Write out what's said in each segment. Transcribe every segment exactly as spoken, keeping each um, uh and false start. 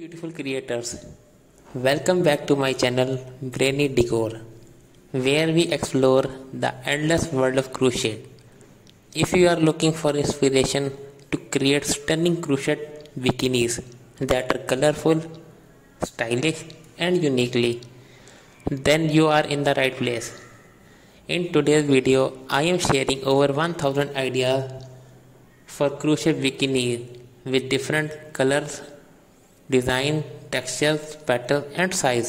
Beautiful creators, welcome back to my channel Brainy Decor, where we explore the endless world of crochet. If you are looking for inspiration to create stunning crochet bikinis that are colorful, stylish and uniquely, then you are in the right place. In today's video, I am sharing over one thousand ideas for crochet bikinis with different colors, design, textures, pattern and size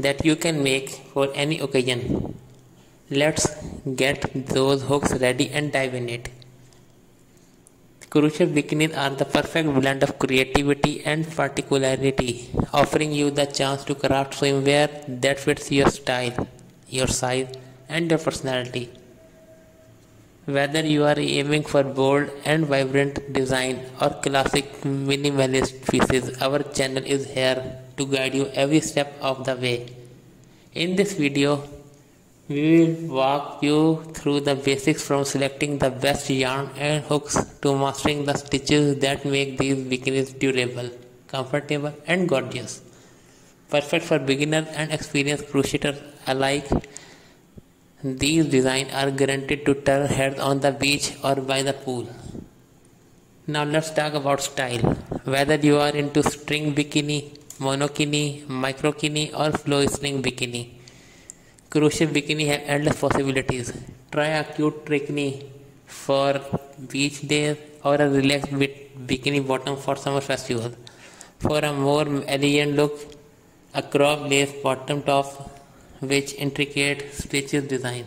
that you can make for any occasion. Let's get those hooks ready and dive in it. Crochet bikinis are the perfect blend of creativity and particularity, offering you the chance to craft swimwear that fits your style, your size and your personality. Whether you are aiming for bold and vibrant design or classic minimalist pieces, our channel is here to guide you every step of the way. In this video, we will walk you through the basics, from selecting the best yarn and hooks to mastering the stitches that make these bikinis durable, comfortable and gorgeous. Perfect for beginners and experienced crocheters alike. These designs are guaranteed to turn heads on the beach or by the pool. Now let's talk about style. Whether you are into string bikini, monokini, microkini or flow string bikini, crochet bikini have endless possibilities. Try a cute trickini for beach days or a relaxed bikini bottom for summer festivals. For a more elegant look, a crop lace bottom top which intricate stitches design.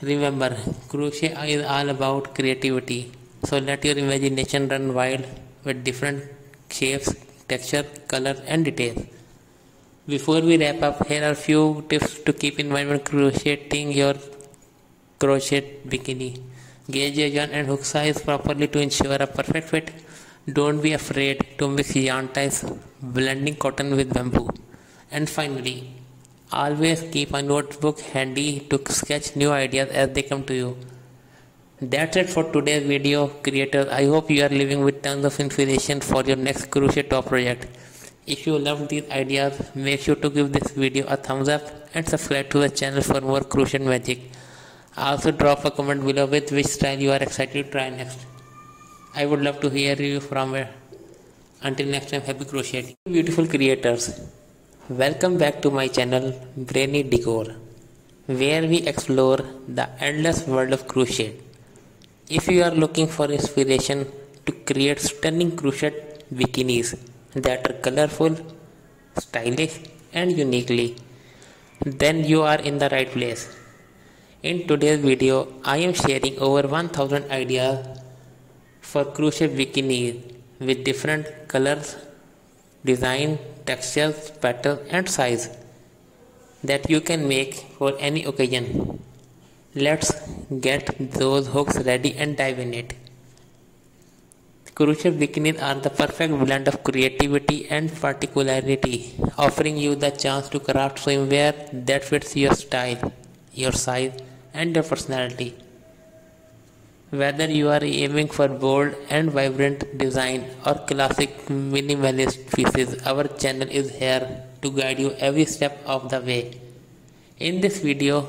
Remember, crochet is all about creativity, so let your imagination run wild with different shapes, texture, colors and details. Before we wrap up, here are few tips to keep in mind when crocheting your crochet bikini. Gauge your yarn and hook size properly to ensure a perfect fit. Don't be afraid to mix yarn types, blending cotton with bamboo. And finally, always keep a notebook handy to sketch new ideas as they come to you. That's it for today's video, creators. I hope you are leaving with tons of inspiration for your next crochet top project. If you love these ideas, make sure to give this video a thumbs up and subscribe to the channel for more crochet magic. Also drop a comment below with which style you are excited to try next. I would love to hear you from here. Until next time, happy crocheting. Beautiful creators, welcome back to my channel Brainy Decor, where we explore the endless world of crochet. If you are looking for inspiration to create stunning crochet bikinis that are colorful, stylish and uniquely, then you are in the right place. In today's video, I am sharing over one thousand ideas for crochet bikinis with different colors, design, textures, pattern and size that you can make for any occasion. Let's get those hooks ready and dive in it. Crochet bikinis are the perfect blend of creativity and particularity, offering you the chance to craft swimwear that fits your style, your size and your personality. Whether you are aiming for bold and vibrant design or classic minimalist pieces, our channel is here to guide you every step of the way. In this video,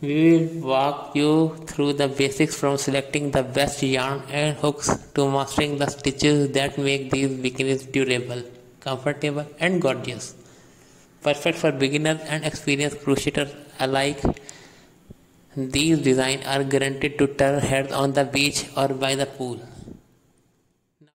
we will walk you through the basics, from selecting the best yarn and hooks to mastering the stitches that make these bikinis durable, comfortable and gorgeous. Perfect for beginners and experienced crocheters alike. These designs are guaranteed to turn heads on the beach or by the pool.